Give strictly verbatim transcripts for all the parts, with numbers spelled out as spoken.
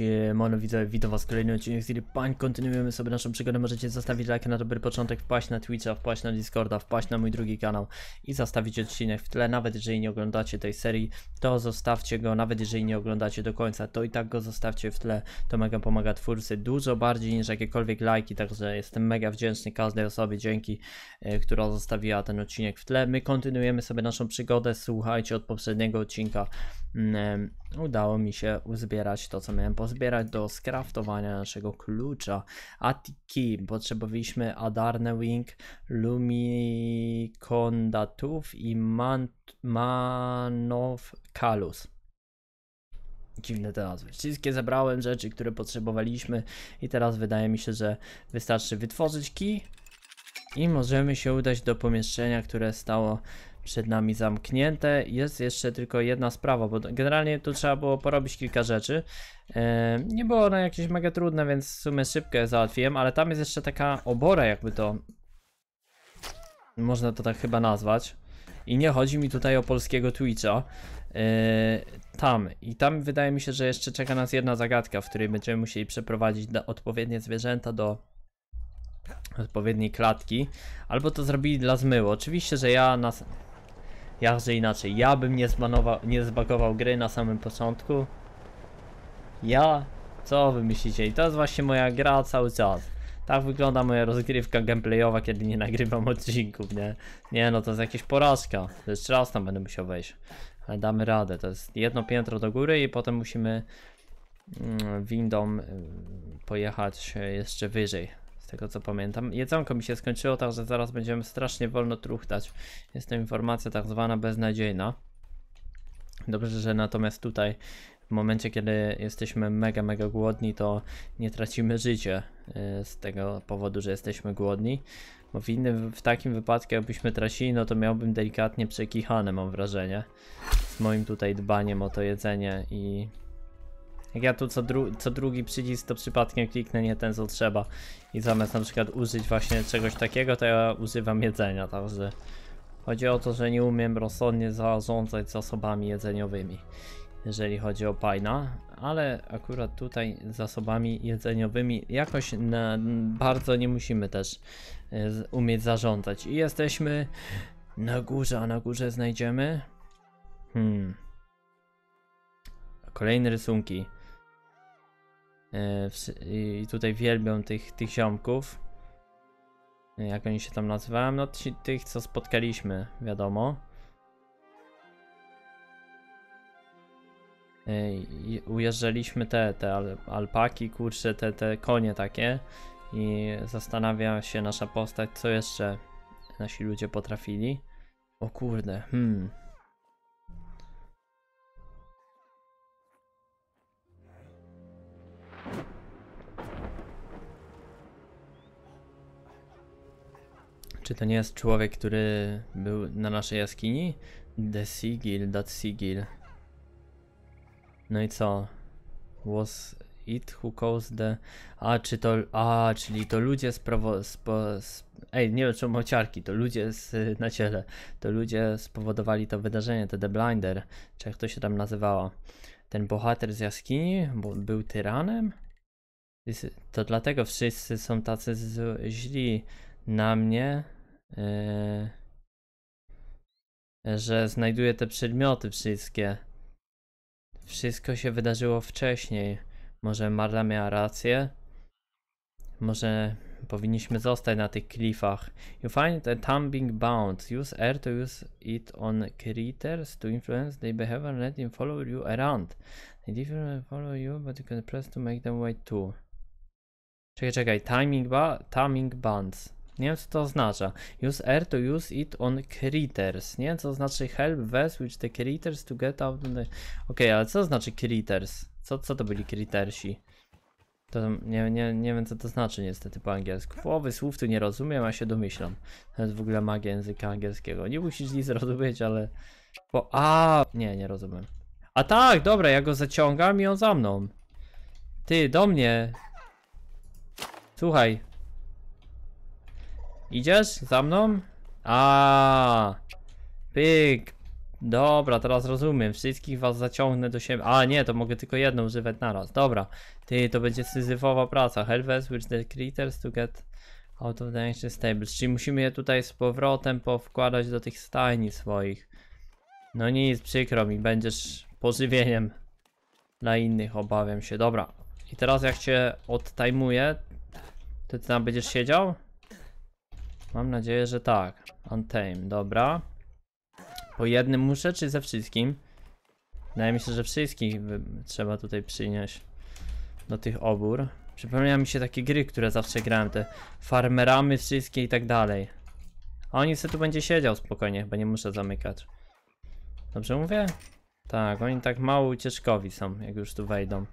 Cześć, mono widzowie, witam was kolejny odcinek z Pań. Kontynuujemy sobie naszą przygodę. Możecie zostawić like na dobry początek, wpaść na Twitcha, wpaść na Discorda, wpaść na mój drugi kanał i zostawić odcinek w tle. Nawet jeżeli nie oglądacie tej serii, to zostawcie go. Nawet jeżeli nie oglądacie do końca, to i tak go zostawcie w tle. To mega pomaga twórcy dużo bardziej niż jakiekolwiek lajki, także jestem mega wdzięczny każdej osobie, dzięki, która zostawiła ten odcinek w tle. My kontynuujemy sobie naszą przygodę. Słuchajcie, od poprzedniego odcinka um, udało mi się uzbierać to, co miałem pozbierać do skraftowania naszego klucza. Atiki, potrzebowaliśmy Adarne Wing, Lumikondatów i Man Manow Kalus. Dziwne te nazwy. Wszystkie zebrałem rzeczy, które potrzebowaliśmy i teraz wydaje mi się, że wystarczy wytworzyć kij i możemy się udać do pomieszczenia, które stało przed nami zamknięte. Jest jeszcze tylko jedna sprawa, bo generalnie tu trzeba było porobić kilka rzeczy. Yy, nie było ono jakieś mega trudne, więc w sumie szybko je załatwiłem, ale tam jest jeszcze taka obora, jakby to można to tak chyba nazwać. I nie chodzi mi tutaj o polskiego Twitcha. Yy, tam. I tam wydaje mi się, że jeszcze czeka nas jedna zagadka, w której będziemy musieli przeprowadzić odpowiednie zwierzęta do odpowiedniej klatki. Albo to zrobili dla zmyłu. Oczywiście, że ja nas... Jakże inaczej, ja bym nie, nie zbagował gry na samym początku. Ja? Co wy myślicie? I to jest właśnie moja gra cały czas. Tak wygląda moja rozgrywka gameplayowa, kiedy nie nagrywam odcinków, nie? Nie, no to jest jakaś porażka. To jeszcze raz tam będę musiał wejść. Ale damy radę, to jest jedno piętro do góry i potem musimy windą pojechać jeszcze wyżej. Tego co pamiętam. Jedzonko mi się skończyło, także zaraz będziemy strasznie wolno truchtać. Jest to informacja tak zwana beznadziejna. Dobrze, że natomiast tutaj w momencie, kiedy jesteśmy mega, mega głodni, to nie tracimy życia yy, z tego powodu, że jesteśmy głodni. Bo w innym, w takim wypadku, jakbyśmy tracili, no to miałbym delikatnie przekichane, mam wrażenie. Z moim tutaj dbaniem o to jedzenie i... Jak ja tu co, dru co drugi przycisk, to przypadkiem kliknę nie ten co trzeba i zamiast na przykład użyć właśnie czegoś takiego, to ja używam jedzenia, także chodzi o to, że nie umiem rozsądnie zarządzać zasobami jedzeniowymi, jeżeli chodzi o Pajna, ale akurat tutaj zasobami jedzeniowymi jakoś na bardzo nie musimy też y umieć zarządzać i jesteśmy na górze, a na górze znajdziemy hmm. kolejne rysunki. I tutaj wielbią tych, tych ziomków. Jak oni się tam nazywają? No ci, tych co spotkaliśmy, wiadomo. I ujeżdżaliśmy te, te al, alpaki, kurczę, te, te konie takie. I zastanawia się nasza postać, co jeszcze nasi ludzie potrafili. O kurde, hmm. Czy to nie jest człowiek, który był na naszej jaskini? The Sigil, The Sigil. No i co? Was it who caused the... A, czy to... A, czyli to ludzie z prowo... Spo... Sp... Ej, nie wiem czy mociarki, to ludzie z... na ciele. To ludzie spowodowali to wydarzenie, to The Blinder. Czy jak to się tam nazywało? Ten bohater z jaskini bo był tyranem? To dlatego wszyscy są tacy z... źli na mnie. Yy, że znajduję te przedmioty wszystkie. Wszystko się wydarzyło wcześniej. Może Marla miała rację? Może powinniśmy zostać na tych klifach. You find a tumbling bound. Use air to use it on creatures to influence their behavior. Let them follow you around. They differently follow you, but you can press to make them wait too. Czekaj, czekaj. Timing ba timing bands. Nie wiem co to oznacza. Use air to use it on critters. Nie wiem co znaczy help Wes which the critters to get out of the... Okej, okay, ale co znaczy critters? Co, co to byli crittersi? To nie, nie, nie wiem co to znaczy niestety po angielsku. Połowy słów tu nie rozumiem, a się domyślam. To jest w ogóle magia języka angielskiego. Nie musisz nic rozumieć, ale... Po... A, nie, nie rozumiem. A tak, dobra, ja go zaciągam i on za mną. Ty, do mnie. Słuchaj. Idziesz za mną? A, pyk. Dobra, teraz rozumiem. Wszystkich was zaciągnę do siebie. A nie, to mogę tylko jedną używać naraz. Dobra. Ty, to będzie syzyfowa praca. Help switch the critters to get out of the ancient stables. Czyli musimy je tutaj z powrotem powkładać do tych stajni swoich. No nic, przykro mi. Będziesz pożywieniem dla innych, obawiam się. Dobra. I teraz jak cię odtajmuję, to ty tam będziesz siedział? Mam nadzieję, że tak. Untame, dobra. Po jednym muszę, czy ze wszystkim? Wydaje mi się, że wszystkich trzeba tutaj przynieść do tych obór. Przypomina mi się takie gry, które zawsze grałem, te farmeramy wszystkie i tak dalej. A oni sobie tu będzie siedział spokojnie, chyba nie muszę zamykać. Dobrze mówię? Tak, oni tak mało ucieczkowi są, jak już tu wejdą.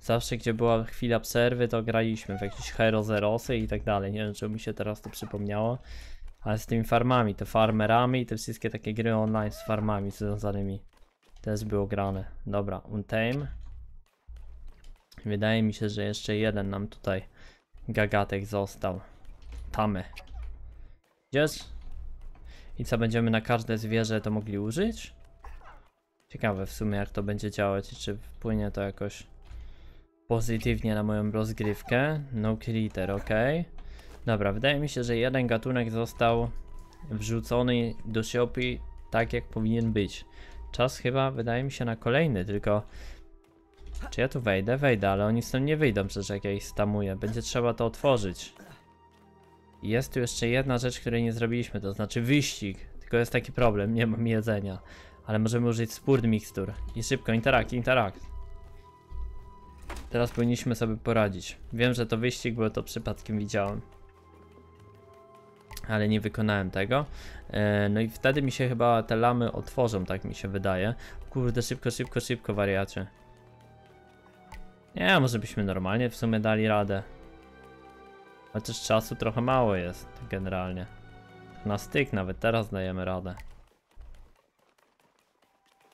Zawsze gdzie była chwila przerwy, to graliśmy w jakieś Hero Zerosy i tak dalej. Nie wiem, czy mi się teraz to przypomniało. Ale z tymi farmami, te farmerami i te wszystkie takie gry online z farmami związanymi też było grane. Dobra, untame. Wydaje mi się, że jeszcze jeden nam tutaj gagatek został. Tamy. Gdzież? I co, będziemy na każde zwierzę to mogli użyć? Ciekawe w sumie, jak to będzie działać i czy wpłynie to jakoś pozytywnie na moją rozgrywkę. No critter, ok. Dobra, wydaje mi się, że jeden gatunek został wrzucony do siopy tak, jak powinien być. Czas chyba, wydaje mi się, na kolejny, tylko... Czy ja tu wejdę? Wejdę, ale oni stąd nie wyjdą przecież, jak ja ich stamuję. Będzie trzeba to otworzyć. Jest tu jeszcze jedna rzecz, której nie zrobiliśmy, to znaczy wyścig. Tylko jest taki problem, nie mam jedzenia. Ale możemy użyć spurt mikstur. I szybko, interakt, interakt. Teraz powinniśmy sobie poradzić. Wiem, że to wyścig, bo to przypadkiem widziałem. Ale nie wykonałem tego. No i wtedy mi się chyba te lamy otworzą, tak mi się wydaje. Kurde, szybko, szybko, szybko, wariacie. Nie, może byśmy normalnie w sumie dali radę. Chociaż czasu trochę mało jest generalnie. Na styk nawet teraz dajemy radę.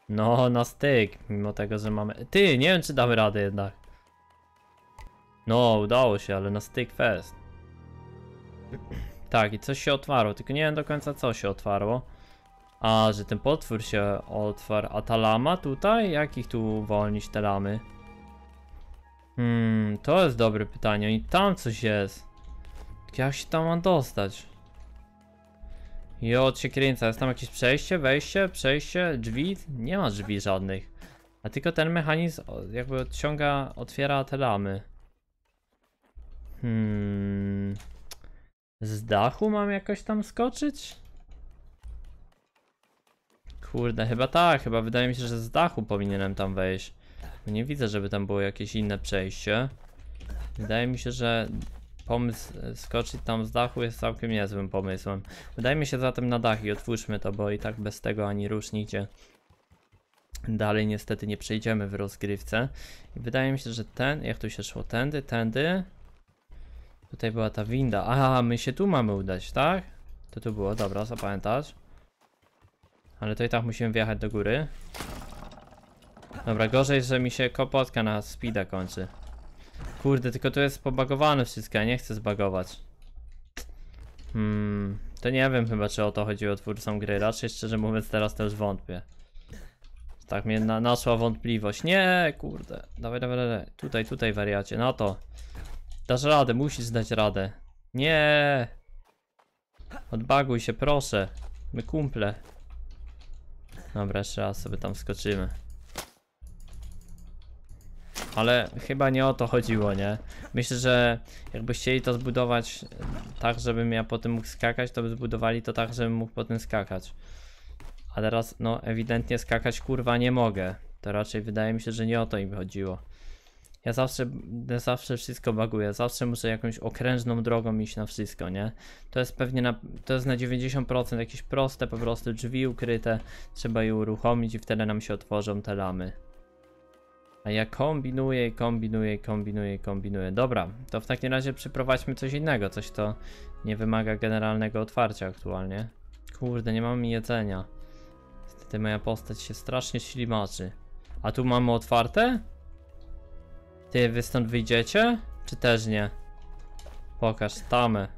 No, na styk, mimo tego, że mamy... Ty, nie wiem, czy damy radę jednak. No, udało się, ale na styk fest. Tak, i coś się otwarło, tylko nie wiem do końca, co się otwarło. A, że ten potwór się otwarł. A ta lama tutaj? Jak ich tu uwolnić, te lamy? Hmm, to jest dobre pytanie. I tam coś jest. Jak się tam mam dostać? Jo, się kręca. Jest tam jakieś przejście, wejście, przejście, drzwi? Nie ma drzwi żadnych. A tylko ten mechanizm jakby odciąga, otwiera te lamy. Hmm... Z dachu mam jakoś tam skoczyć? Kurde, chyba tak, chyba wydaje mi się, że z dachu powinienem tam wejść. Nie widzę, żeby tam było jakieś inne przejście. Wydaje mi się, że pomysł skoczyć tam z dachu jest całkiem niezłym pomysłem. Wydaje mi się zatem na dach i otwórzmy to, bo i tak bez tego ani rusz nigdzie dalej niestety nie przejdziemy w rozgrywce. Wydaje mi się, że ten, jak tu się szło, tędy, tędy. Tutaj była ta winda. Aha, my się tu mamy udać, tak? To tu było, dobra, zapamiętasz. Ale to i tak musimy wjechać do góry. Dobra, gorzej, że mi się kopotka na speeda kończy. Kurde, tylko tu jest pobagowane wszystko, ja nie chcę zbagować. Hmm, to nie wiem chyba, czy o to chodziło twórcom gry. Raczej, szczerze mówiąc, teraz też już wątpię. Tak mnie na naszła wątpliwość. Nie, kurde. Dawaj, dawaj, dawaj. Tutaj, tutaj, wariacie. No to. Dasz radę, musisz dać radę. Nie. Odbaguj się, proszę. My kumple. Dobra, jeszcze raz sobie tam skoczymy. Ale chyba nie o to chodziło, nie? Myślę, że jakby chcieli to zbudować tak, żebym ja potem mógł skakać, to by zbudowali to tak, żebym mógł potem skakać. A teraz, no, ewidentnie skakać, kurwa, nie mogę. To raczej wydaje mi się, że nie o to im chodziło. Ja zawsze, ja zawsze wszystko baguję, zawsze muszę jakąś okrężną drogą iść na wszystko, nie? To jest pewnie na, to jest na dziewięćdziesiąt procent jakieś proste, po prostu drzwi ukryte. Trzeba je uruchomić i wtedy nam się otworzą te lamy. A ja kombinuję, kombinuję, kombinuję, kombinuję. Dobra, to w takim razie przeprowadźmy coś innego, coś to nie wymaga generalnego otwarcia aktualnie. Kurde, nie mamy jedzenia. Niestety moja postać się strasznie ślimaczy. A tu mamy otwarte? Ty, wy stąd wyjdziecie? Czy też nie? Pokaż, tamę.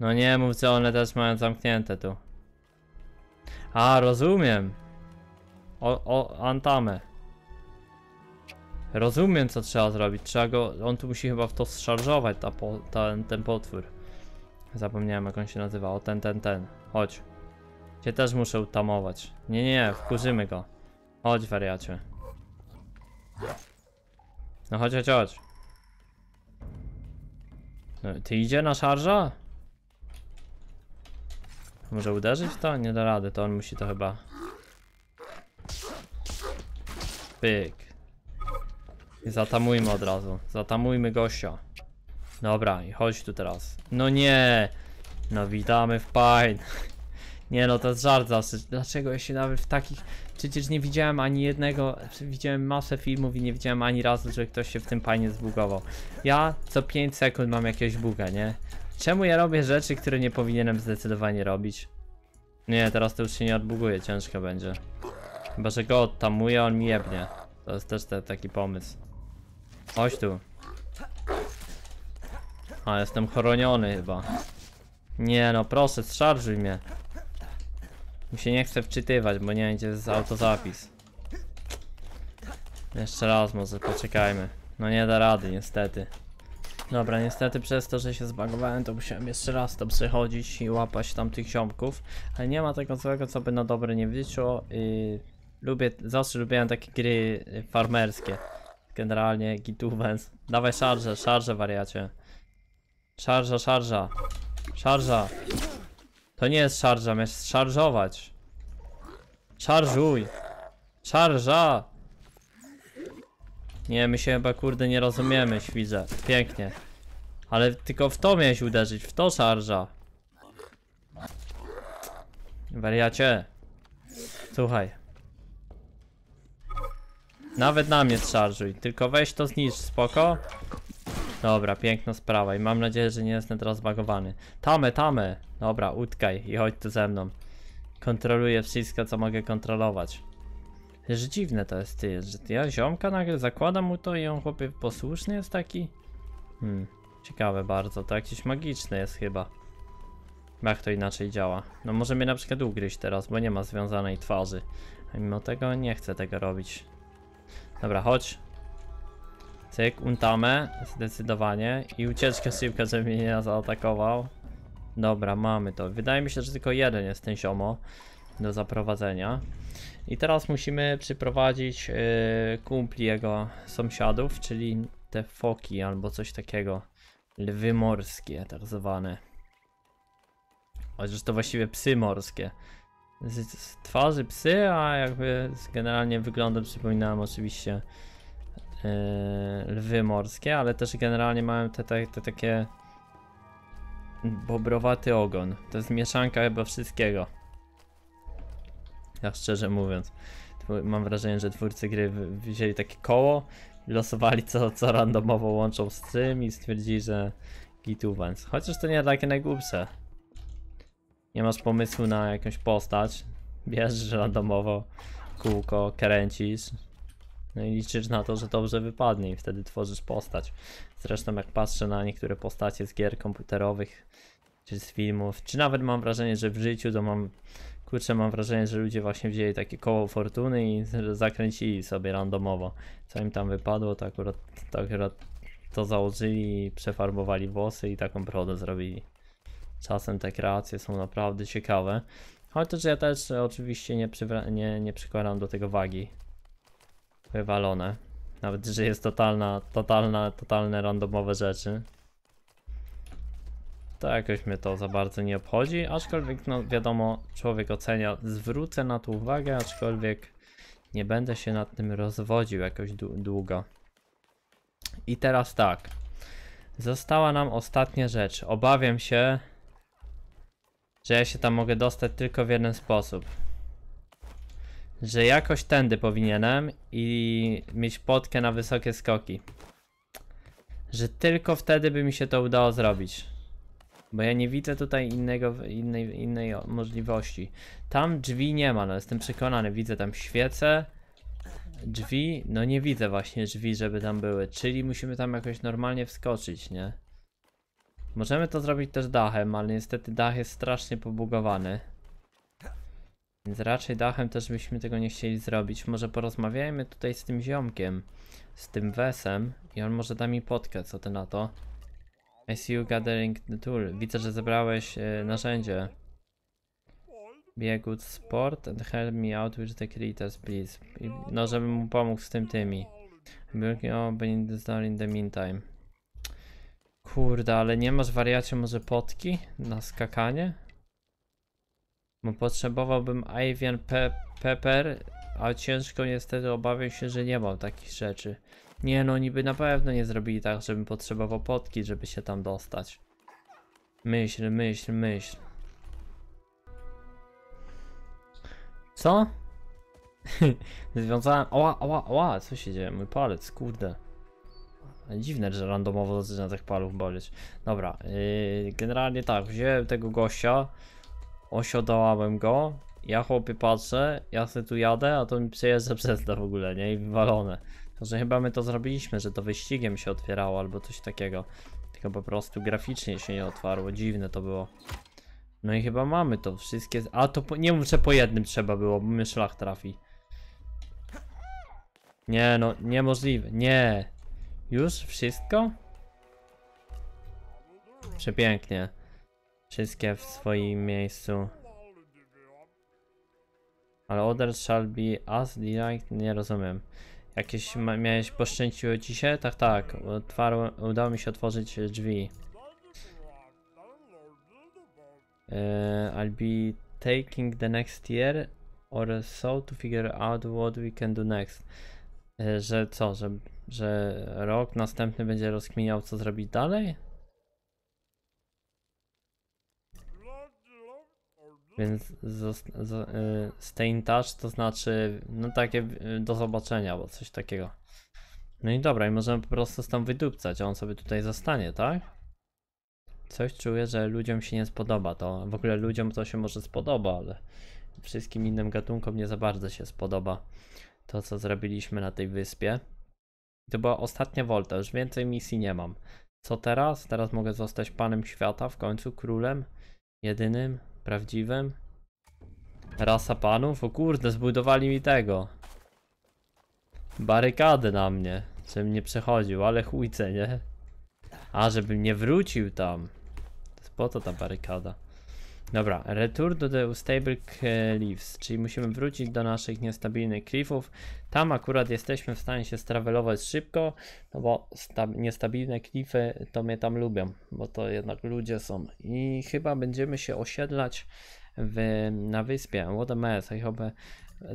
No nie mów, że one też mają zamknięte tu. A, rozumiem. O, o, Antamę. Rozumiem, co trzeba zrobić. Trzeba go... On tu musi chyba w to zszarżować, ta po, ten, ten potwór. Zapomniałem, jak on się nazywa. O, ten, ten, ten. Chodź. Cię też muszę utamować. Nie, nie, wkurzymy go. Chodź, wariacie. No chodź, chodź, chodź. No, ty idzie na szarża? Może uderzyć to? Nie da rady, to on musi to chyba... Pyk. I zatamujmy od razu. Zatamujmy gościa. Dobra, i chodź tu teraz. No nie! No witamy w pain. Nie no, to jest żart zawsze. Dlaczego ja się nawet w takich... Przecież nie widziałem ani jednego... Widziałem masę filmów i nie widziałem ani razu, że ktoś się w tym pajnie zbugował. Ja co pięć sekund mam jakiegoś buga, nie? Czemu ja robię rzeczy, które nie powinienem zdecydowanie robić? Nie, teraz to już się nie odbuguje, ciężko będzie. Chyba, że go odtamuję, on mi jebnie. To jest też te, taki pomysł. Chodź tu. A, jestem chroniony chyba. Nie no, proszę, zszarżuj mnie. Mi się nie chce wczytywać, bo nie będzie z autozapis. Jeszcze raz może, poczekajmy. No nie da rady, niestety. Dobra, niestety przez to, że się zbagowałem, to musiałem jeszcze raz to przechodzić i łapać tam tych ziomków. Ale nie ma tego złego, co by na dobre nie wyszło. Yy, lubię, zawsze lubiłem takie gry farmerskie. Generalnie gitówens. Dawaj szarżę, szarżę wariacie. Szarża, szarża. Szarża. To nie jest szarża, masz szarżować. Szarżuj. Szarża. Nie, my się chyba kurde nie rozumiemy, widzę. Pięknie. Ale tylko w to miałeś uderzyć, w to szarża. Wariacie. Słuchaj. Nawet na mnie szarżuj, tylko weź to zniszcz, spoko. Dobra, piękna sprawa i mam nadzieję, że nie jestem teraz zbagowany. Tamy, tamy. Dobra, utkaj i chodź tu ze mną. Kontroluję wszystko, co mogę kontrolować. Że dziwne to jest, ty, że ty, ja ziomka nagle zakładam mu to i on chłopie posłuszny jest taki? Hmm, ciekawe bardzo, to jakiś magiczny jest chyba. Jak to inaczej działa? No może mnie na przykład ugryźć teraz, bo nie ma związanej twarzy. A mimo tego nie chcę tego robić. Dobra, chodź. Cyk, untamę, zdecydowanie. I ucieczkę szybka, żeby mnie nie zaatakował. Dobra, mamy to. Wydaje mi się, że tylko jeden jest ten ziomo do zaprowadzenia. I teraz musimy przyprowadzić yy, kumpli jego sąsiadów, czyli te foki albo coś takiego. Lwy morskie tak zwane. Chociaż to właściwie psy morskie. Z, z twarzy psy, a jakby z generalnie wyglądem przypominałem oczywiście yy, lwy morskie, ale też generalnie mają te, te, te takie bobrowaty ogon. To jest mieszanka chyba wszystkiego. Ja szczerze mówiąc, mam wrażenie, że twórcy gry wzięli takie koło, losowali co, co randomowo łączą z tym i stwierdzili, że gituvans. Chociaż to nie takie najgłupsze. Nie masz pomysłu na jakąś postać, bierzesz randomowo kółko, kręcisz, no i liczysz na to, że dobrze wypadnie i wtedy tworzysz postać. Zresztą jak patrzę na niektóre postacie z gier komputerowych, czy z filmów, czy nawet mam wrażenie, że w życiu to mam... Kurczę, mam wrażenie, że ludzie właśnie wzięli takie koło fortuny i zakręcili sobie randomowo. Co im tam wypadło, to akurat, to, akurat to założyli i przefarbowali włosy i taką brodę zrobili. Czasem te kreacje są naprawdę ciekawe. Chociaż ja też oczywiście nie, nie, nie przykładam do tego wagi. Wywalone. Nawet, że jest totalna, totalna, totalne randomowe rzeczy. To jakoś mnie to za bardzo nie obchodzi, aczkolwiek no wiadomo, człowiek ocenia, zwrócę na to uwagę, aczkolwiek nie będę się nad tym rozwodził jakoś długo. I teraz tak, została nam ostatnia rzecz, obawiam się, że ja się tam mogę dostać tylko w jeden sposób. Że jakoś tędy powinienem i mieć potkę na wysokie skoki. Że tylko wtedy by mi się to udało zrobić. Bo ja nie widzę tutaj innego, innej, innej możliwości. Tam drzwi nie ma, no jestem przekonany. Widzę tam świece, drzwi, no nie widzę właśnie drzwi, żeby tam były. Czyli musimy tam jakoś normalnie wskoczyć, nie? Możemy to zrobić też dachem, ale niestety dach jest strasznie pobugowany. Więc raczej dachem też byśmy tego nie chcieli zrobić. Może porozmawiajmy tutaj z tym ziomkiem, z tym Wesem, i on może da mi podkę, co ty na to? I see you gathering the tool. Widzę, że zebrałeś e, narzędzie. Be a good sport and help me out with the critters, please. I, no, żebym mu pomógł z tym tymi. I'll be in this door in the meantime. Kurde, ale nie masz, wariacie, może potki na skakanie? Bo potrzebowałbym Avian Pe Pepper, a ciężko niestety, obawiam się, że nie mam takich rzeczy. Nie no, niby na pewno nie zrobili tak, żebym potrzebował potki, żeby się tam dostać. Myśl, myśl, myśl. Co? Związałem... Oła, oła, oła, co się dzieje? Mój palec, kurde. Dziwne, że randomowo zaczyna tych palów boleć. Dobra, yy, generalnie tak, wziąłem tego gościa, osiodałem go, ja chłopie patrzę, ja sobie tu jadę, a to mi przejeżdża przez to w ogóle, nie? I wywalone. Także chyba my to zrobiliśmy, że to wyścigiem się otwierało albo coś takiego. Tylko po prostu graficznie się nie otwarło, dziwne to było. No i chyba mamy to wszystkie, a to po... nie muszę, po jednym trzeba było, bo mnie szlak trafi. Nie no, niemożliwe, nie. Już wszystko? Przepięknie. Wszystkie w swoim miejscu. Ale others shall be as direct, nie rozumiem. Jakieś miałeś, poszczęściło ci się? Tak, tak. Otwarłem, udało mi się otworzyć drzwi. Uh, I'll be taking the next year or so to figure out what we can do next. Że co, że, że rok następny będzie rozkminiał, co zrobić dalej? Więc z, z, y, stay in touch, to znaczy, no takie y, do zobaczenia, bo coś takiego. No i dobra, i możemy po prostu stąd wydupcać, a on sobie tutaj zostanie, tak? Coś czuję, że ludziom się nie spodoba to. W ogóle ludziom to się może spodoba, ale wszystkim innym gatunkom nie za bardzo się spodoba to, co zrobiliśmy na tej wyspie. To była ostatnia wolta, już więcej misji nie mam. Co teraz? Teraz mogę zostać panem świata, w końcu królem, jedynym, prawdziwym. Rasa panów? O kurde, zbudowali mi tego. Barykady na mnie, żebym nie przechodził, ale chujce, nie? A, żebym nie wrócił tam. Po co ta barykada? Dobra, return to the stable cliffs, czyli musimy wrócić do naszych niestabilnych cliffów. Tam akurat jesteśmy w stanie się strawelować szybko, no bo niestabilne cliffy to mnie tam lubią, bo to jednak ludzie są. I chyba będziemy się osiedlać w, na wyspie. What a mess, I hope.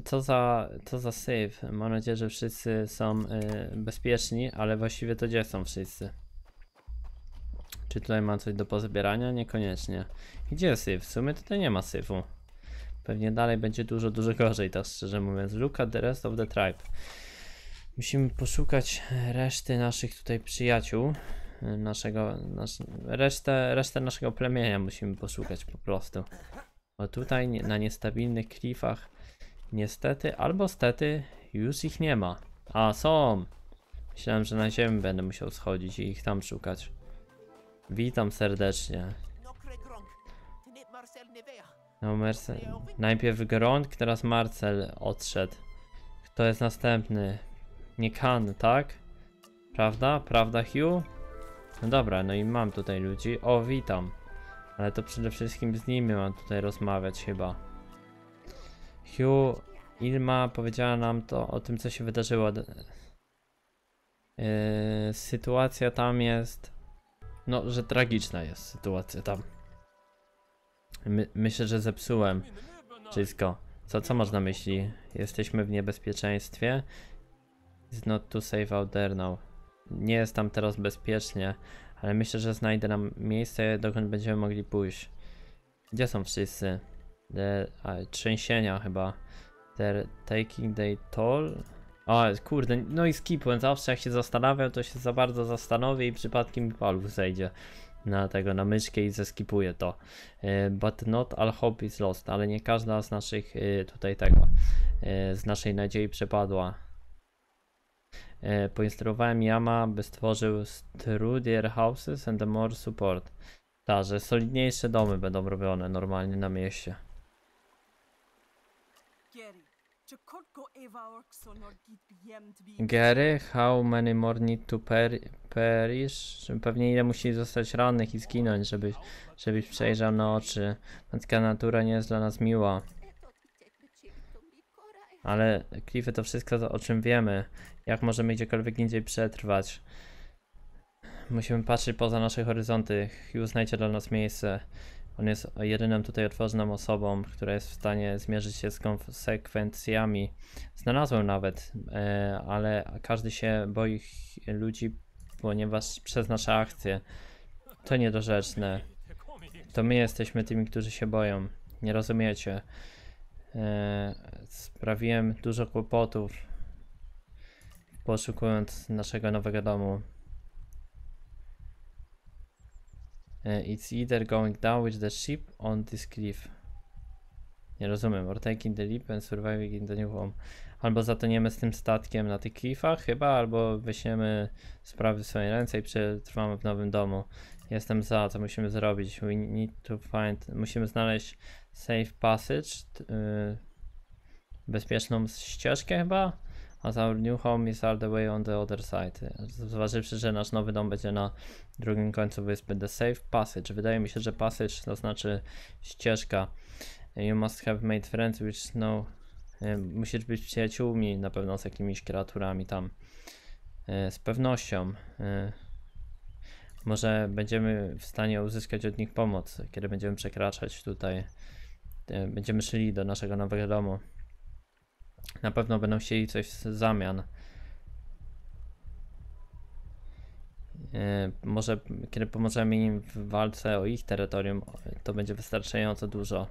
Co za, co za syf. Mam nadzieję, że wszyscy są y, bezpieczni, ale właściwie to gdzie są wszyscy? Czy tutaj ma coś do pozbierania? Niekoniecznie. Gdzie jest syf? W sumie tutaj nie ma syfu. Pewnie dalej będzie dużo, dużo gorzej, tak szczerze mówiąc. Look at the rest of the tribe. Musimy poszukać reszty naszych tutaj przyjaciół. Naszego, nasz, resztę, resztę naszego plemienia musimy poszukać po prostu. Bo tutaj na niestabilnych klifach niestety albo stety już ich nie ma. A są! Myślałem, że na ziemię będę musiał schodzić i ich tam szukać. Witam serdecznie. No, Marcel. Najpierw Grąg, teraz Marcel odszedł. Kto jest następny? Nie Kan, tak? Prawda? Prawda, Hugh? No dobra, no i mam tutaj ludzi. O, witam. Ale to przede wszystkim z nimi mam tutaj rozmawiać chyba. Hugh, Ilma powiedziała nam to o tym, co się wydarzyło. Yy, sytuacja tam jest... No, że tragiczna jest sytuacja tam. My, myślę, że zepsułem wszystko. Co, co masz na myśli? Jesteśmy w niebezpieczeństwie. It's not too safe out there now. Nie jest tam teraz bezpiecznie, ale myślę, że znajdę nam miejsce, dokąd będziemy mogli pójść. Gdzie są wszyscy? The, a, trzęsienia chyba. They're taking their toll. O kurde, no i skipłem, zawsze jak się zastanawiam, to się za bardzo zastanowię i przypadkiem mi palów zejdzie na tego, na myszkę i zeskipuję to. But not all hope is lost, ale nie każda z naszych tutaj tego, z naszej nadziei przepadła. Poinstruowałem Yama, by stworzył sturdier houses and more support. Tak, że solidniejsze domy będą robione normalnie na mieście. Gary, how many more need to per perish? Pewnie ile musi zostać rannych i zginąć, żeby, żebyś przejrzał na oczy. Matka natura nie jest dla nas miła. Ale Cliffy, to wszystko to, o czym wiemy. Jak możemy gdziekolwiek indziej przetrwać? Musimy patrzeć poza nasze horyzonty i uznajcie dla nas miejsce. On jest jedyną tutaj odważną osobą, która jest w stanie zmierzyć się z konsekwencjami. Znalazłem nawet, e, ale każdy się boi ludzi, ponieważ przez nasze akcje. To niedorzeczne. To my jesteśmy tymi, którzy się boją. Nie rozumiecie. E, sprawiłem dużo kłopotów, poszukując naszego nowego domu. It's either going down with the ship on this cliff. Nie rozumiem. Or taking the leap and surviving in the new home. Albo zatoniemy z tym statkiem na tych klifach chyba, albo weźmiemy sprawy w swoje ręce i przetrwamy w nowym domu. Jestem za, co musimy zrobić. We need to find... Musimy znaleźć safe passage. Yy, bezpieczną ścieżkę chyba. As our new home is all the way on the other side. Zważywszy, że nasz nowy dom będzie na drugim końcu wyspy. The safe passage. Wydaje mi się, że passage to znaczy ścieżka. You must have made friends which know... Musisz być przyjaciółmi na pewno z jakimiś kreaturami tam. Z pewnością. Może będziemy w stanie uzyskać od nich pomoc, kiedy będziemy przekraczać tutaj. Będziemy szli do naszego nowego domu. Na pewno będą chcieli coś w zamian. Yy, może kiedy pomożemy im w walce o ich terytorium, to będzie wystarczająco dużo.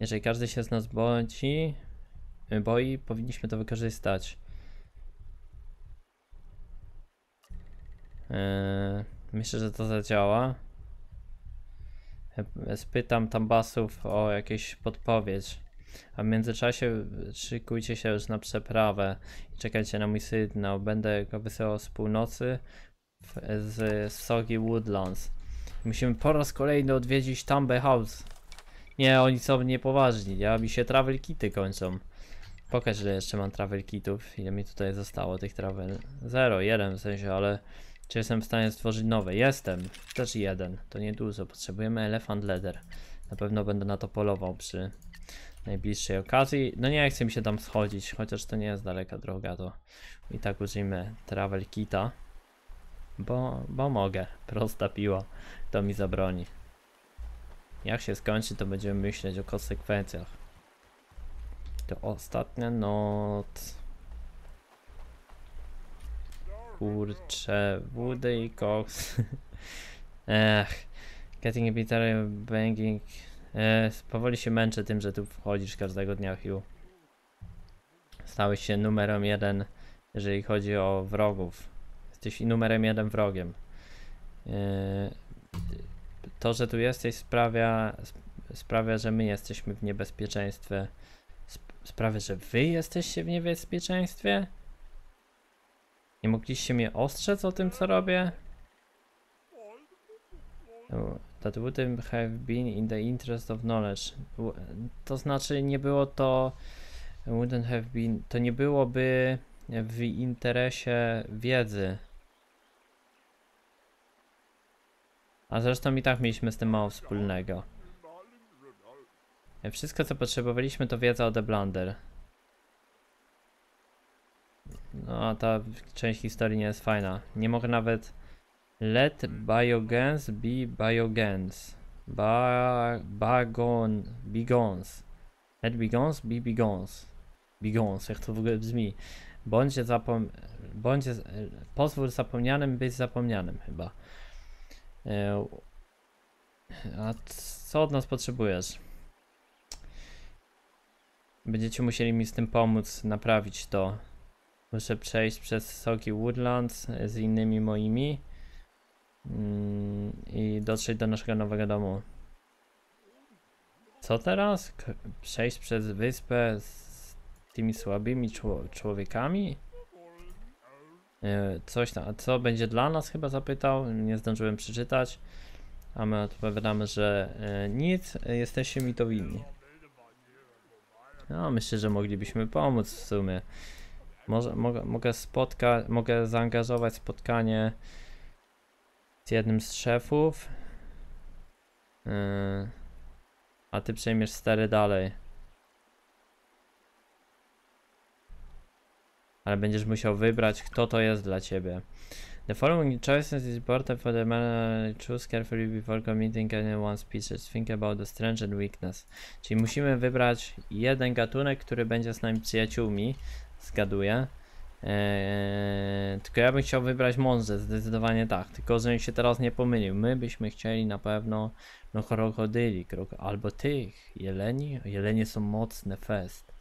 Jeżeli każdy się z nas boi, boi powinniśmy to wykorzystać. Yy, myślę, że to zadziała. Spytam Tambasów o jakieś podpowiedź. A w międzyczasie szykujcie się już na przeprawę i czekajcie na mój sygnał. Będę go wysyłał z północy w, z, z Soggy Woodlands. Musimy po raz kolejny odwiedzić Tambay House. Nie, oni są niepoważni. Ja mi się travel kity kończą. Pokaż, że jeszcze mam travel kitów. Ile mi tutaj zostało tych travel? Zero, jeden w sensie, ale czy jestem w stanie stworzyć nowe? Jestem. Też jeden. To niedużo. Potrzebujemy Elephant Leather. Na pewno będę na to polował przy najbliższej okazji. No nie chcę mi się tam schodzić, chociaż to nie jest daleka droga, to i tak użyjmy travel kita, bo, bo mogę, prosta piła, to mi zabroni. Jak się skończy, to będziemy myśleć o konsekwencjach. To ostatnia noc. Kurczę, Woody i Cox. Ech, getting a bit of banging. E, powoli się męczę tym, że tu wchodzisz każdego dnia, Hugh. Stałeś się numerem jeden, jeżeli chodzi o wrogów. Jesteś numerem jeden wrogiem. E, to, że tu jesteś, sprawia, sprawia, że my jesteśmy w niebezpieczeństwie. Sp sprawia, że wy jesteście w niebezpieczeństwie? Nie mogliście mnie ostrzec o tym, co robię? No. That wouldn't have been in the interest of knowledge. To znaczy nie było to... Wouldn't have been... To nie byłoby w interesie wiedzy. A zresztą i tak mieliśmy z tym mało wspólnego. Wszystko, co potrzebowaliśmy, to wiedza o The Blender. No a ta część historii nie jest fajna. Nie mogę nawet... Let biogens be biogens. Ba, bagon, bigons. Let bigons be bigons. Bigons, jak to w ogóle brzmi. Bądź zapom... Bądź... Pozwól zapomnianym być zapomnianym chyba. E, a co od nas potrzebujesz? Będziecie musieli mi z tym pomóc, naprawić to. Muszę przejść przez Soggy Woodlands z innymi moimi. Mm, i dotrzeć do naszego nowego domu. Co teraz? K przejść przez wyspę z tymi słabymi czł człowiekami? Yy, coś tam, a co będzie dla nas? Chyba zapytał, nie zdążyłem przeczytać. A my odpowiadamy, że yy, nic, jesteście mi to winni. No myślę, że moglibyśmy pomóc w sumie. Może, mogę, mogę spotkać, mogę zaangażować spotkanie z jednym z szefów. Yy, a ty przejmiesz stery dalej. Ale będziesz musiał wybrać, kto to jest dla ciebie. The following choices is important for the man. Choose carefully before committing anyone's speeches. Think about the strength and weakness. Czyli musimy wybrać jeden gatunek, który będzie z nami przyjaciółmi. Zgaduję. Eee, tylko ja bym chciał wybrać mądrze, zdecydowanie tak. Tylko żebym się teraz nie pomylił. My byśmy chcieli na pewno no krokodyli, krok, albo tych jeleni. Jelenie są mocne fest.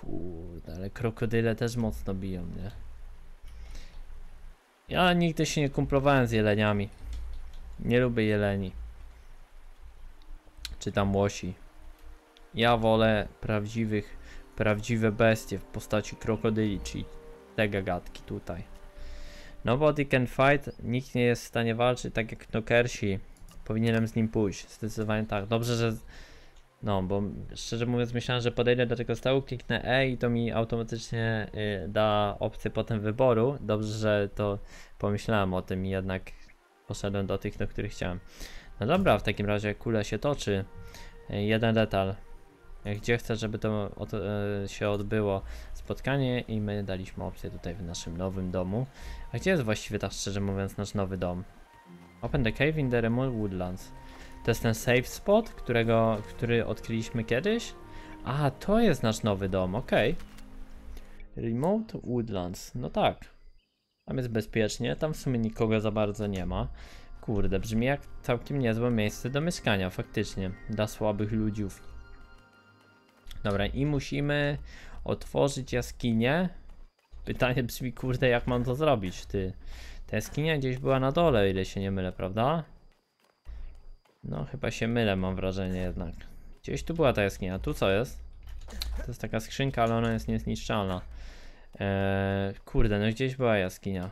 Kurde, ale krokodyle też mocno biją, nie? Ja nigdy się nie kumplowałem z jeleniami. Nie lubię jeleni. Czy tam łosi. Ja wolę prawdziwych, prawdziwe bestie w postaci krokodyli, czyli te gagatki tutaj. Nobody can fight. Nikt nie jest w stanie walczyć, tak jak Knockersi. Powinienem z nim pójść. Zdecydowanie tak. Dobrze, że... No, bo szczerze mówiąc myślałem, że podejdę do tego stołu, kliknę E i to mi automatycznie y, da opcję potem wyboru. Dobrze, że to pomyślałem o tym i jednak poszedłem do tych, do których chciałem. No dobra, w takim razie kula się toczy. Y, jeden detal. Gdzie chcę, żeby to od, y, się odbyło spotkanie i my daliśmy opcję tutaj w naszym nowym domu. A gdzie jest właściwie tak szczerze mówiąc nasz nowy dom? Open the cave in the remote woodlands. To jest ten safe spot, którego, który odkryliśmy kiedyś. A, to jest nasz nowy dom, ok. Remote Woodlands, no tak. Tam jest bezpiecznie, tam w sumie nikogo za bardzo nie ma. Kurde, brzmi jak całkiem niezłe miejsce do mieszkania, faktycznie. Dla słabych ludziów. Dobra, i musimy otworzyć jaskinię. Pytanie brzmi, kurde, jak mam to zrobić, ty. Ta jaskinia gdzieś była na dole, o ile się nie mylę, prawda? No chyba się mylę, mam wrażenie jednak. Gdzieś tu była ta jaskinia, tu co jest? To jest taka skrzynka, ale ona jest niezniszczalna. Eee, kurde, no gdzieś była jaskinia.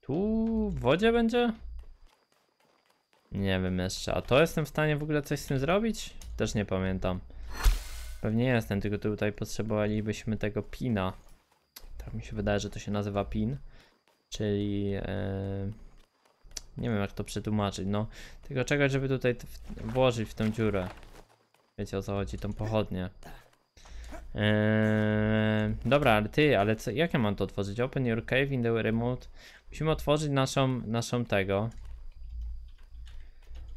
Tu w wodzie będzie? Nie wiem jeszcze, a to jestem w stanie w ogóle coś z tym zrobić? Też nie pamiętam. Pewnie jestem, tylko tutaj potrzebowalibyśmy tego pina. Tak mi się wydaje, że to się nazywa pin. Czyli... Eee... Nie wiem jak to przetłumaczyć, no. Tylko czegoś, żeby tutaj włożyć w tą dziurę. Wiecie o co chodzi, tą pochodnię. Eee, dobra, ale ty, ale co, jak ja mam to otworzyć? Open your cave in the remote. Musimy otworzyć naszą, naszą tego.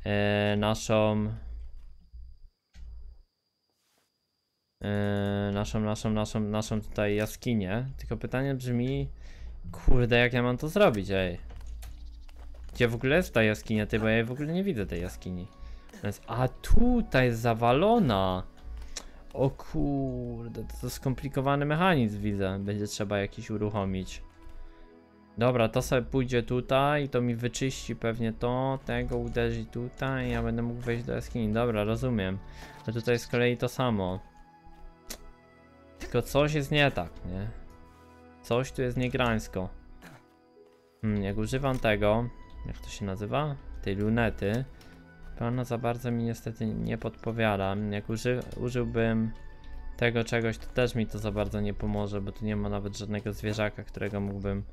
Eee, naszą... Eee, naszą, naszą, naszą, naszą tutaj jaskinię. Tylko pytanie brzmi... Kurde, jak ja mam to zrobić, ej. Gdzie w ogóle jest ta jaskinia? Ty, bo ja w ogóle nie widzę tej jaskini. Jest... A tutaj jest zawalona. O kurde, to, to skomplikowany mechanizm widzę. Będzie trzeba jakiś uruchomić. Dobra, to sobie pójdzie tutaj i to mi wyczyści pewnie to. Tego uderzy tutaj i ja będę mógł wejść do jaskini. Dobra, rozumiem. A tutaj z kolei to samo. Tylko coś jest nie tak, nie? Coś tu jest niegrańsko. Hmm, jak używam tego... Jak to się nazywa? Tej lunety. Ona za bardzo mi niestety nie podpowiada. Jak uży, użyłbym tego czegoś, to też mi to za bardzo nie pomoże, bo tu nie ma nawet żadnego zwierzaka, którego mógłbym...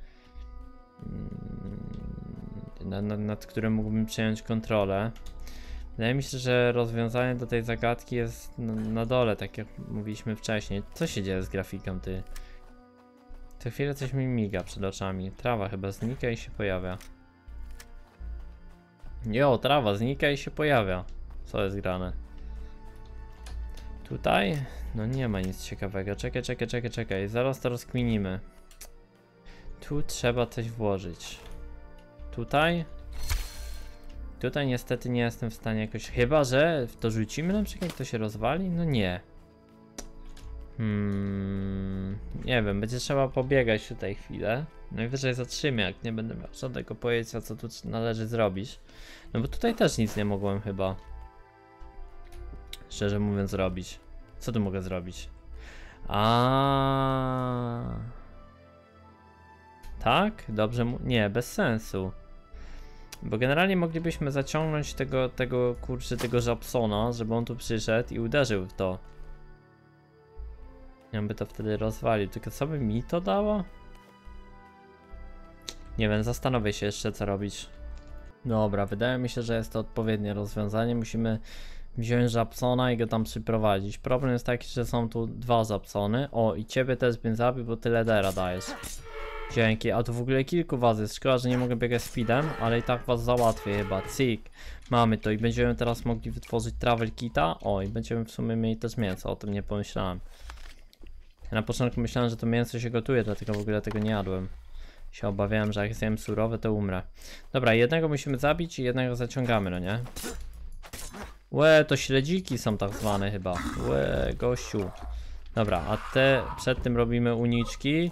Nad, nad którym mógłbym przejąć kontrolę. Wydaje mi się, że rozwiązanie do tej zagadki jest na, na dole, tak jak mówiliśmy wcześniej. Co się dzieje z grafiką, ty? Co chwilę coś mi miga przed oczami. Trawa chyba znika i się pojawia. Jo, trawa znika i się pojawia. Co jest grane? Tutaj? No nie ma nic ciekawego. Czekaj, czekaj, czekaj, czekaj. Zaraz to rozkminimy. Tu trzeba coś włożyć. Tutaj? Tutaj niestety nie jestem w stanie jakoś... Chyba, że w to rzucimy na przykład, to się rozwali? No nie. Hmm... Nie wiem, będzie trzeba pobiegać tutaj chwilę. Najwyżej zatrzymię, jak nie będę miał żadnego pojęcia, co tu należy zrobić. No bo tutaj też nic nie mogłem chyba, szczerze mówiąc, zrobić. Co tu mogę zrobić? A, tak? Dobrze mu... Nie, bez sensu. Bo generalnie moglibyśmy zaciągnąć tego, tego kurczę, tego Żabsona, żeby on tu przyszedł i uderzył w to. I on by to wtedy rozwalił, tylko co by mi to dało? Nie wiem, zastanowię się jeszcze co robić. Dobra, wydaje mi się, że jest to odpowiednie rozwiązanie. Musimy wziąć Żabsona i go tam przyprowadzić. Problem jest taki, że są tu dwa Żabsony. O, i ciebie też bym zabił, bo ty ledera dajesz. Dzięki, a tu w ogóle kilku was jest. Szkoda, że nie mogę biegać speedem, ale i tak was załatwię chyba. Cyk, mamy to i będziemy teraz mogli wytworzyć travel kita. O, i będziemy w sumie mieli też mięso, o tym nie pomyślałem. Na początku myślałem, że to mięso się gotuje, dlatego w ogóle tego nie jadłem. Się obawiałem, że jak zjem surowe, to umrę. Dobra, jednego musimy zabić i jednego zaciągamy, no nie? Łe, to śledziki są tak zwane chyba. Łe, gościu. Dobra, a te przed tym robimy uniczki.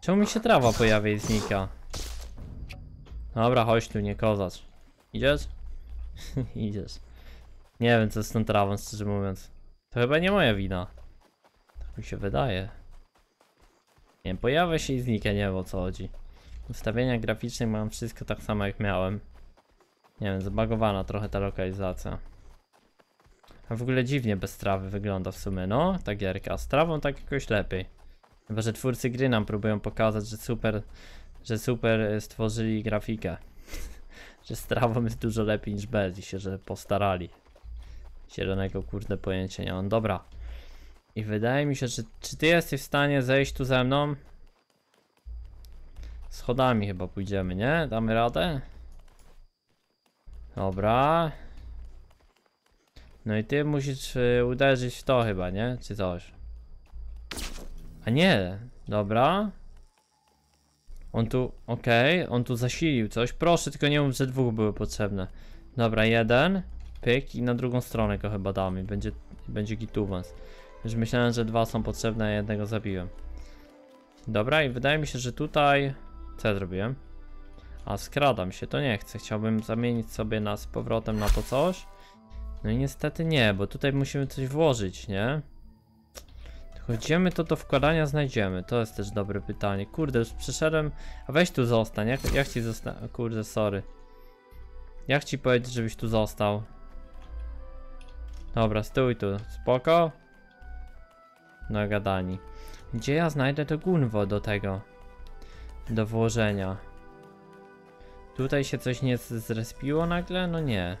Czemu mi się trawa pojawia i znika? Dobra, chodź tu, nie kozacz. Idziesz? Idziesz. Nie wiem co z tą trawą, szczerze mówiąc. To chyba nie moja wina. Tak mi się wydaje. Nie wiem, pojawia się i znika, nie wiem o co chodzi. Ustawienia graficzne mam wszystko tak samo jak miałem. Nie wiem, zbagowana trochę ta lokalizacja. A w ogóle dziwnie bez trawy wygląda w sumie, no, ta gierka. Z trawą tak jakoś lepiej. Chyba, że twórcy gry nam próbują pokazać, że super, że super stworzyli grafikę. Że z trawą jest dużo lepiej niż bez i się, że postarali. Zielonego kurde pojęcia nie mam. Dobra. I wydaje mi się, że czy ty jesteś w stanie zejść tu ze mną? Schodami chyba pójdziemy, nie? Damy radę? Dobra. No i ty musisz y, uderzyć w to chyba, nie? Czy coś? A nie, dobra. On tu, okej, okay. On tu zasilił coś. Proszę, tylko nie mów, że dwóch były potrzebne. Dobra, jeden. Pyk i na drugą stronę go chyba damy. Będzie, będzie gitówans. Już myślałem, że dwa są potrzebne, a jednego zabiłem. Dobra, i wydaje mi się, że tutaj... Co ja zrobiłem? A skradam się, to nie chcę. Chciałbym zamienić sobie nas z powrotem na to coś. No i niestety nie, bo tutaj musimy coś włożyć, nie? Chodzimy, to do wkładania znajdziemy. To jest też dobre pytanie. Kurde, już przeszedłem. A weź tu zostań. Jak, jak ci zosta... Kurde, sorry. Jak ci powiedzieć, żebyś tu został? Dobra, stój tu. Spoko. No gadani. Gdzie ja znajdę to gunwo do tego? Do włożenia. Tutaj się coś nie zrespiło nagle? No nie.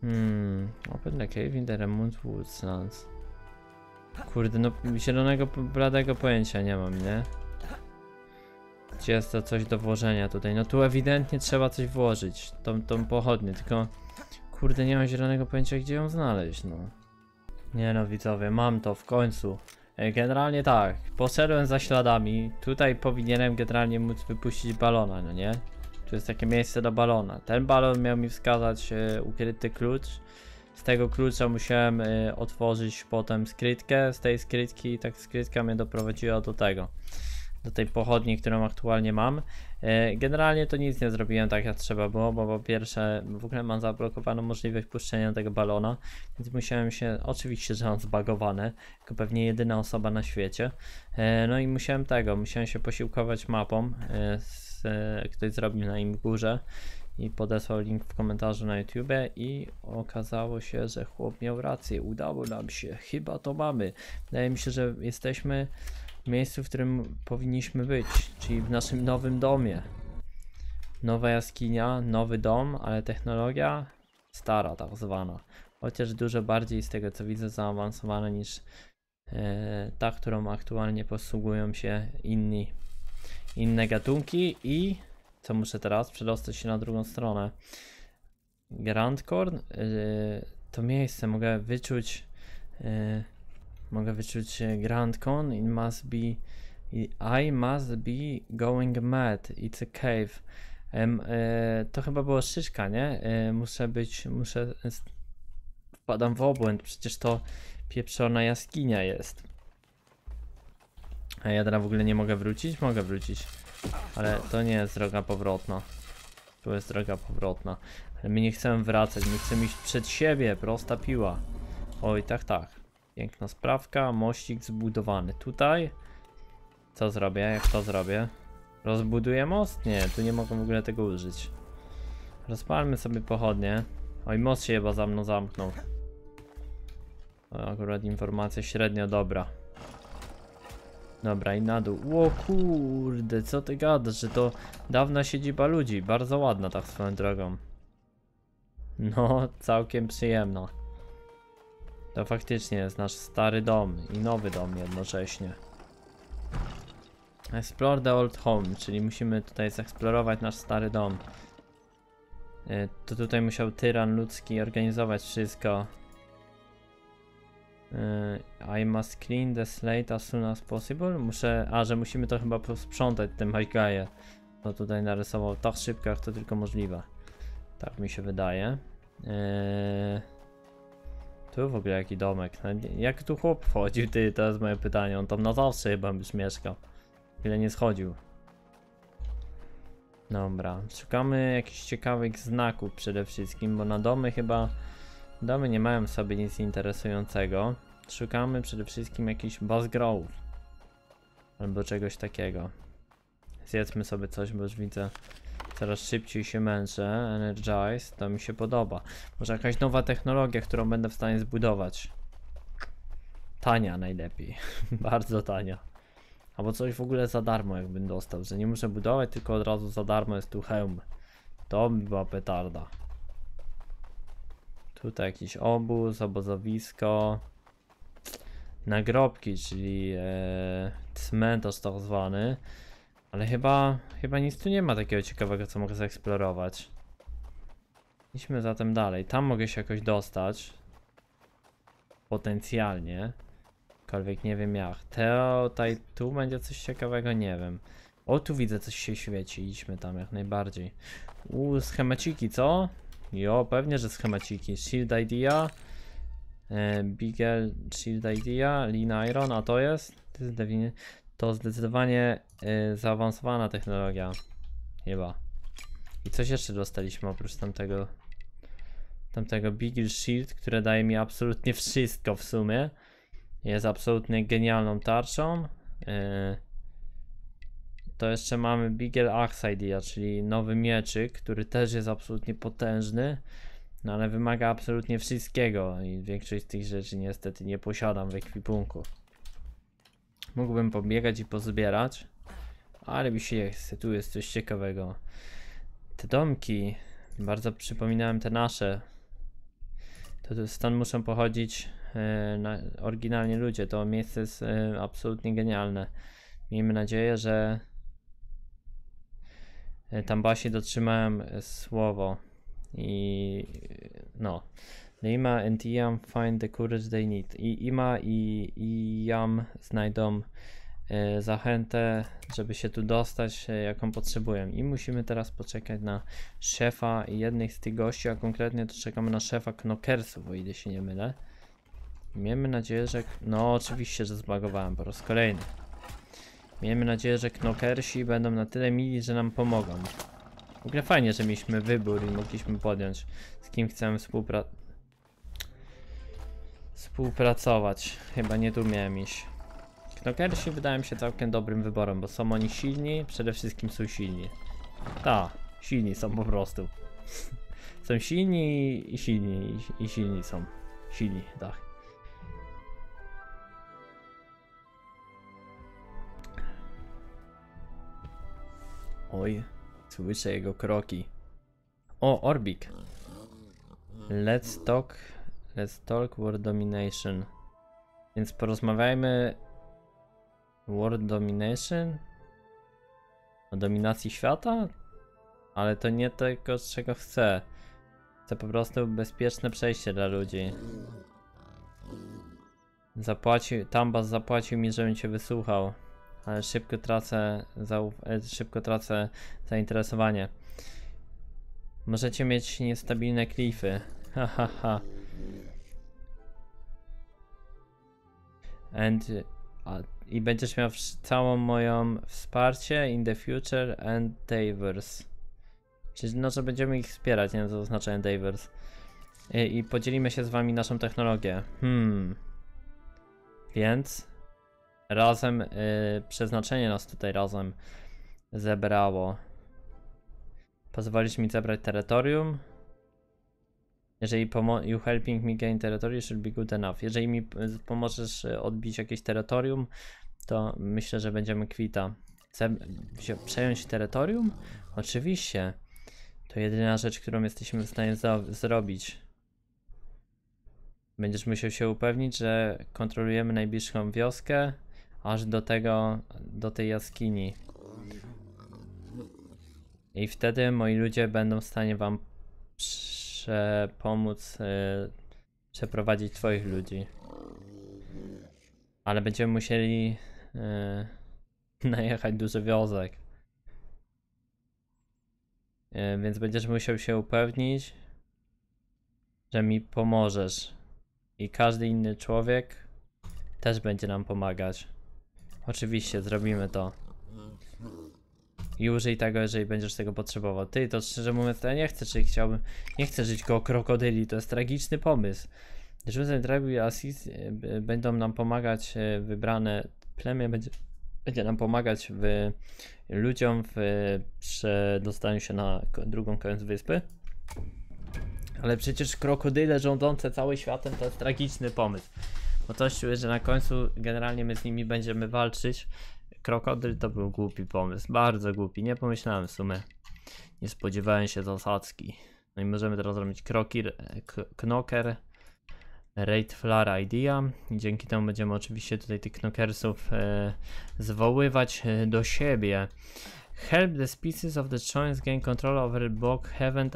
Hmm. Open the cave in the remote woodlands. Kurde, no zielonego, bladego pojęcia nie mam, nie? Gdzie jest to coś do włożenia tutaj? No tu ewidentnie trzeba coś włożyć, tą, tą pochodnię, tylko... Kurde, nie mam zielonego pojęcia, gdzie ją znaleźć, no. Nie no, widzowie, mam to w końcu. Generalnie tak, poszedłem za śladami, tutaj powinienem generalnie móc wypuścić balona, no nie? Tu jest takie miejsce do balona. Ten balon miał mi wskazać e, ukryty klucz. Z tego klucza musiałem y, otworzyć potem skrytkę, z tej skrytki, tak skrytka mnie doprowadziła do tego, do tej pochodni, którą aktualnie mam. Y, generalnie to nic nie zrobiłem tak jak trzeba było, bo po pierwsze w ogóle mam zablokowaną możliwość puszczenia tego balona, więc musiałem się, oczywiście, że mam zbagowane, tylko pewnie jedyna osoba na świecie. Y, no i musiałem tego, musiałem się posiłkować mapą, y, z, y, ktoś zrobił na im górze. I podesłał link w komentarzu na YouTubie i okazało się, że chłop miał rację, udało nam się, chyba to mamy. Wydaje mi się, że jesteśmy w miejscu, w którym powinniśmy być, czyli w naszym nowym domie. Nowa jaskinia, nowy dom, ale technologia stara tak zwana. Chociaż dużo bardziej z tego co widzę zaawansowana niż yy, ta, którą aktualnie posługują się inni, inne gatunki i... Co muszę teraz? Przedostać się na drugą stronę. Grandcorn? Yy, to miejsce, mogę wyczuć... Yy, mogę wyczuć Grandcorn. It must be... I must be going mad. It's a cave. Yy, yy, to chyba była szyszka, nie? Yy, muszę być... muszę... Wpadam w obłęd, przecież to pieprzona jaskinia jest. A ja teraz w ogóle nie mogę wrócić? Mogę wrócić. Ale to nie jest droga powrotna. To jest droga powrotna. Ale my nie chcemy wracać, my chcemy iść przed siebie. Prosta piła. Oj, tak, tak. Piękna sprawka, mościk zbudowany. Tutaj... Co zrobię? Jak to zrobię? Rozbuduję most? Nie, tu nie mogę w ogóle tego użyć. Rozpalmy sobie pochodnie. Oj, most się chyba za mną zamknął. Akurat informacja średnio dobra. Dobra, i na dół. O kurde, co ty gadasz, że to dawna siedziba ludzi. Bardzo ładna tak swoją drogą. No, całkiem przyjemna. To faktycznie jest nasz stary dom i nowy dom jednocześnie. Explore the old home, czyli musimy tutaj zeksplorować nasz stary dom. To tutaj musiał tyran ludzki organizować wszystko. I must clean the slate as soon as possible. Muszę... A, że musimy to chyba posprzątać, te majgaje. To tutaj narysował tak szybko, jak to tylko możliwe. Tak mi się wydaje. Eee... Tu w ogóle jaki domek. Jak tu chłop wchodził? Ty, to jest moje pytanie. On tam na zawsze chyba już mieszkał. Ile nie schodził. Dobra, szukamy jakichś ciekawych znaków przede wszystkim, bo na domy chyba... Domy nie mają w sobie nic interesującego. Szukamy przede wszystkim jakichś bazgrołów. Albo czegoś takiego. Zjedzmy sobie coś, bo już widzę coraz szybciej się męczę. Energize, to mi się podoba. Może jakaś nowa technologia, którą będę w stanie zbudować. Tania najlepiej. Bardzo tania. Albo coś w ogóle za darmo jakbym dostał, że nie muszę budować, tylko od razu za darmo jest tu hełm. To by była petarda. Tutaj jakiś obóz, obozowisko. Nagrobki, czyli e, cmentarz tak zwany. Ale chyba, chyba nic tu nie ma takiego ciekawego, co mogę zaeksplorować. Idźmy zatem dalej. Tam mogę się jakoś dostać. Potencjalnie. Aczkolwiek nie wiem jak. Teo, tutaj, tu będzie coś ciekawego, nie wiem. O, tu widzę, coś się świeci. Idźmy tam jak najbardziej. U, schemaciki, co? Jo, pewnie, że schemaciki. Shield Idea, e, Beagle Shield Idea, Lean Iron, a to jest? To zdecydowanie e, zaawansowana technologia. Chyba. I coś jeszcze dostaliśmy oprócz tamtego, tamtego Beagle Shield, które daje mi absolutnie wszystko w sumie. Jest absolutnie genialną tarczą. E, to jeszcze mamy Beagle Axe Idea, czyli nowy mieczyk, który też jest absolutnie potężny, no ale wymaga absolutnie wszystkiego i większość z tych rzeczy niestety nie posiadam w ekwipunku. Mógłbym pobiegać i pozbierać, ale mi się chce, tu jest coś ciekawego. Te domki, bardzo przypominałem te nasze. To stąd muszą pochodzić e, na, oryginalnie ludzie, to miejsce jest e, absolutnie genialne. Miejmy nadzieję, że Tambasi dotrzymałem słowo i no. Ima and Iam find the courage they need. I Ima i, i Iam znajdą e, zachętę, żeby się tu dostać, e, jaką potrzebują. I musimy teraz poczekać na szefa jednych z tych gości, a konkretnie to czekamy na szefa Knockersów, o ile się nie mylę. Miejmy nadzieję, że... No oczywiście, że zbagowałem po raz kolejny. Miejmy nadzieję, że Knockersi będą na tyle mili, że nam pomogą. W ogóle fajnie, że mieliśmy wybór i mogliśmy podjąć, z kim chcemy współpra... współpracować. Chyba nie tu miałem iść. Knockersi wydają mi się całkiem dobrym wyborem, bo są oni silni, przede wszystkim są silni. Ta, silni są po prostu. Są silni i silni, i, i silni są. Silni, tak. Oj, słyszę jego kroki. O, Orbik. Let's talk, let's talk world domination. Więc porozmawiajmy world domination? O dominacji świata? Ale to nie tego, czego chcę. Chcę po prostu bezpieczne przejście dla ludzi. Zapłacił, Tambas zapłacił mi, żebym cię wysłuchał. Ale szybko tracę, szybko tracę zainteresowanie. Możecie mieć niestabilne klify. Ha, ha, ha. And, a, I będziesz miał całą moją wsparcie in the future and Davers. Czyli no, że będziemy ich wspierać, nie wiem co to znaczy Davers. I, I podzielimy się z wami naszą technologię. Hmm. Więc... Razem, yy, przeznaczenie nas tutaj razem zebrało. Pozwoliliśmy mi zebrać terytorium. Jeżeli you helping me gain territory should be good enough. Jeżeli mi pomożesz odbić jakieś terytorium, to myślę, że będziemy kwita. Chcę się przejąć terytorium? Oczywiście. To jedyna rzecz, którą jesteśmy w stanie zrobić. Będziesz musiał się upewnić, że kontrolujemy najbliższą wioskę, aż do tego, do tej jaskini. I wtedy moi ludzie będą w stanie wam pomóc y, przeprowadzić twoich ludzi. Ale będziemy musieli y, najechać duży wiosek. Y, więc będziesz musiał się upewnić, że mi pomożesz. I każdy inny człowiek też będzie nam pomagać. Oczywiście, zrobimy to. I użyj tego, jeżeli będziesz tego potrzebował. Ty, to szczerze mówiąc, to ja nie chcę, czy chciałbym... Nie chcę żyć koło krokodyli, to jest tragiczny pomysł. Rzuceń Drabi Assis będą nam pomagać, wybrane plemię będzie, będzie nam pomagać w, ludziom w przedostaniu się na drugą koniec wyspy. Ale przecież krokodyle rządzące całym światem to jest tragiczny pomysł. Bo coś czuję, że na końcu generalnie my z nimi będziemy walczyć. Krokodyl to był głupi pomysł, bardzo głupi, nie pomyślałem w sumie. Nie spodziewałem się zasadzki. No i możemy teraz zrobić Knocker Raid Flower Idea. I dzięki temu będziemy oczywiście tutaj tych knockersów e, zwoływać do siebie. Help the species of the choice gain control over block heaven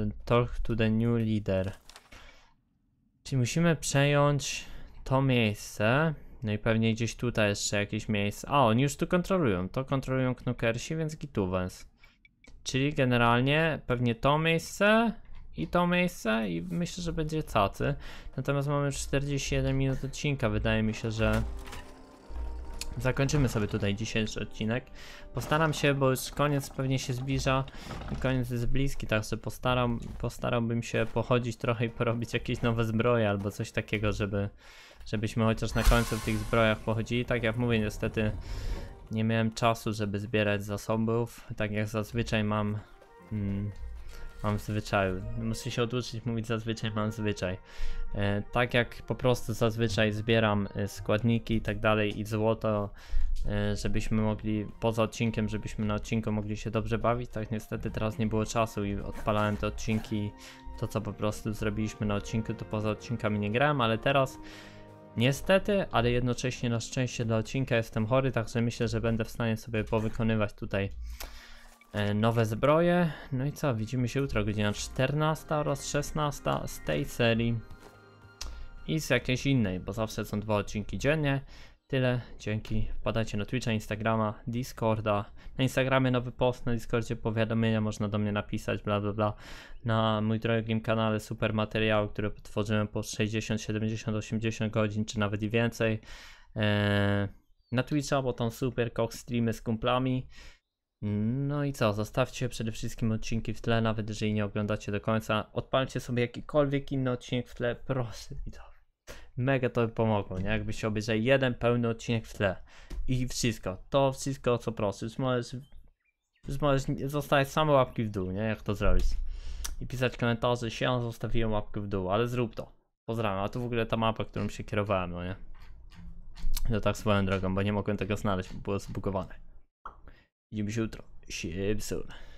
and talk to the new leader. Czyli musimy przejąć to miejsce. No i pewnie gdzieś tutaj jeszcze jakieś miejsce. A, oni już tu kontrolują. To kontrolują Knockersi, więc Gituwens. Czyli generalnie pewnie to miejsce i to miejsce i myślę, że będzie cacy. Natomiast mamy już czterdzieści jeden minut odcinka. Wydaje mi się, że zakończymy sobie tutaj dzisiejszy odcinek. Postaram się, bo już koniec pewnie się zbliża i koniec jest bliski, także postaram, postarałbym się pochodzić trochę i porobić jakieś nowe zbroje albo coś takiego, żeby żebyśmy chociaż na końcu w tych zbrojach pochodzili. Tak jak mówię, niestety nie miałem czasu, żeby zbierać zasobów, tak jak zazwyczaj mam hmm, mam zwyczaju. Muszę się oduczyć mówić zazwyczaj mam zwyczaj. E, tak jak po prostu zazwyczaj zbieram składniki i tak dalej i złoto, e, żebyśmy mogli poza odcinkiem, żebyśmy na odcinku mogli się dobrze bawić, tak niestety teraz nie było czasu i odpalałem te odcinki, to co po prostu zrobiliśmy na odcinku, to poza odcinkami nie grałem, ale teraz niestety, ale jednocześnie na szczęście dla odcinka jestem chory, także myślę, że będę w stanie sobie powykonywać tutaj nowe zbroje. No i co, widzimy się jutro, godzina czternasta oraz szesnasta z tej serii i z jakiejś innej, bo zawsze są dwa odcinki dziennie. Tyle, dzięki, wpadajcie na Twitcha, Instagrama, Discorda. Na Instagramie nowy post, na Discordzie powiadomienia, można do mnie napisać, bla bla bla. Na mój drogim kanale super materiały, które tworzyłem po sześćdziesiąt, siedemdziesiąt, osiemdziesiąt godzin, czy nawet i więcej. Eee, na Twitcha, bo tam super Cox streamy z kumplami. No i co, zostawcie przede wszystkim odcinki w tle, nawet jeżeli nie oglądacie do końca. Odpalcie sobie jakikolwiek inny odcinek w tle, proszę widzowie. Mega to by pomogło, nie? Jakbyście obejrzeli jeden pełny odcinek w tle i wszystko, to wszystko co proszę, już możesz, już możesz zostawić same łapki w dół, nie? Jak to zrobić i pisać komentarze, się zostawiłem łapkę w dół, ale zrób to, pozdrawiam, a to w ogóle ta mapa, którą się kierowałem, no nie? No tak swoją drogą, bo nie mogłem tego znaleźć, bo było zbugowane. Widzimy się jutro, see you soon.